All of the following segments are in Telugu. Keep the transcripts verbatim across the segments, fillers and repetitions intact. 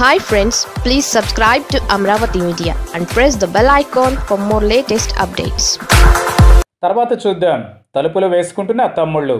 Hi friends, please subscribe to Amravati Media and press the bell icon for more latest updates. Tarvata chuddam talupulu veskuntunna tammullu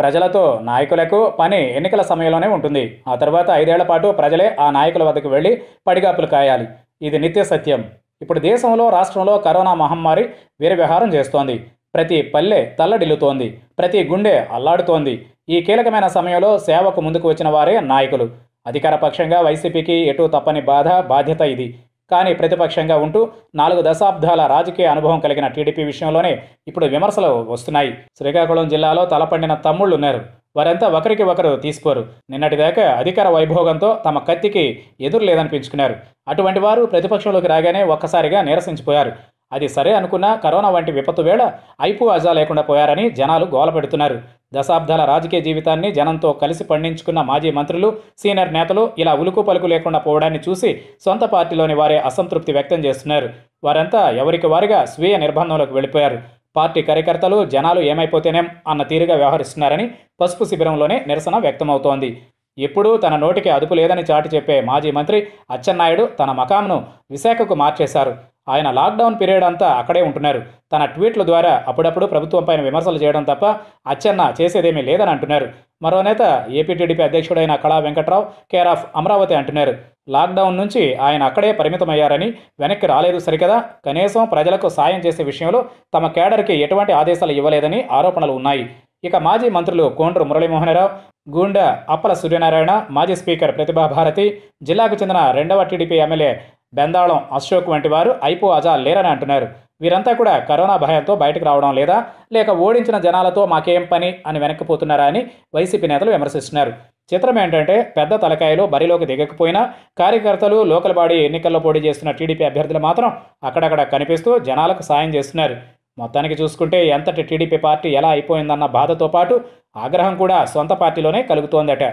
ప్రజలతో నాయకులకు పని ఎన్నికల సమయంలోనే ఉంటుంది. ఆ తర్వాత ఐదేళ్ల పాటు ప్రజలే ఆ నాయకుల వద్దకు వెళ్ళి పడిగాపులు కాయాలి. ఇది నిత్య సత్యం. ఇప్పుడు దేశంలో రాష్ట్రంలో కరోనా మహమ్మారి వీరవిహారం చేస్తోంది. ప్రతి పల్లె తల్లడిల్లుతోంది. ప్రతి గుండె అల్లాడుతోంది. ఈ కీలకమైన సమయంలో సేవకు ముందుకు వచ్చిన వారే నాయకులు. అధికార పక్షంగా వైసీపీకి ఎటు తప్పని బాధ బాధ్యత ఇది. కానీ ప్రతిపక్షంగా ఉంటూ నాలుగు దశాబ్దాల రాజకీయ అనుభవం కలిగిన టీడీపీ విషయంలోనే ఇప్పుడు విమర్శలు వస్తున్నాయి. శ్రీకాకుళం జిల్లాలో తలపండిన తమ్ముళ్ళు ఉన్నారు. వారంతా ఒకరికి ఒకరు తీసుకోరు. నిన్నటిదాకా అధికార వైభోగంతో తమ కత్తికి ఎదురు లేదనిపించుకున్నారు. అటువంటి వారు ప్రతిపక్షంలోకి రాగానే ఒక్కసారిగా నీరసించిపోయారు. అది సరే అనుకున్నా కరోనా వంటి విపత్తు వేళ ఐపు అజా లేకుండా పోయారని జనాలు గోల పెడుతున్నారు. దశాబ్దాల రాజకీయ జీవితాన్ని జనంతో కలిసి పండించుకున్న మాజీ మంత్రులు, సీనియర్ నేతలు ఇలా ఉలుకు పలుకు లేకుండా పోవడాన్ని చూసి సొంత పార్టీలోని వారే అసంతృప్తి వ్యక్తం చేస్తున్నారు. వారంతా ఎవరికి వారిగా స్వీయ నిర్బంధంలోకి వెళ్ళిపోయారు. పార్టీ కార్యకర్తలు జనాలు ఏమైపోతేనేం అన్న తీరుగా వ్యవహరిస్తున్నారని పసుపు శిబిరంలోనే నిరసన వ్యక్తమవుతోంది. ఎప్పుడూ తన నోటికి అదుపు లేదని చాటి చెప్పే మాజీ మంత్రి అచ్చెన్నాయుడు తన మకాంను విశాఖకు మార్చేశారు. ఆయన లాక్డౌన్ పీరియడ్ అంతా అక్కడే ఉంటున్నారు. తన ట్వీట్ల ద్వారా అప్పుడప్పుడు ప్రభుత్వంపైన విమర్శలు చేయడం తప్ప అచ్చెన్న చేసేదేమీ లేదని అంటున్నారు. మరో నేత AP TDP అధ్యక్షుడైన Kala Venkatrao care of Amaravati అంటున్నారు. లాక్డౌన్ నుంచి ఆయన అక్కడే పరిమితమయ్యారని వెనక్కి రాలేదు సరికదా, కనీసం ప్రజలకు సాయం చేసే విషయంలో తమ కేడర్కి ఎటువంటి ఆదేశాలు ఇవ్వలేదని ఆరోపణలు ఉన్నాయి. ఇక మాజీ మంత్రులు కోండ్రు మురళీమోహనరావు, గూండా అప్పల సూర్యనారాయణ, మాజీ స్పీకర్ ప్రతిభా భారతి, జిల్లాకు చెందిన రెండవ టీడీపీ ఎమ్మెల్యే బెందాళం అశోక్ వంటి వారు ఐపో అజా లేరని అంటున్నారు. వీరంతా కూడా కరోనా భయంతో బయటకు రావడం లేదా లేక ఓడించిన జనాలతో మాకేం పని అని వెనక్కిపోతున్నారా అని వైసీపీ నేతలు విమర్శిస్తున్నారు. చిత్రం ఏంటంటే పెద్ద తలకాయలు బరిలోకి దిగకపోయినా కార్యకర్తలు లోకల్ బాడీ ఎన్నికల్లో పోటీ చేస్తున్న టీడీపీ అభ్యర్థులు మాత్రం అక్కడక్కడ కనిపిస్తూ జనాలకు సాయం చేస్తున్నారు. మొత్తానికి చూసుకుంటే ఎంతటి టీడీపీ పార్టీ ఎలా అయిపోయిందన్న బాధతో పాటు ఆగ్రహం కూడా సొంత పార్టీలోనే కలుగుతోందట.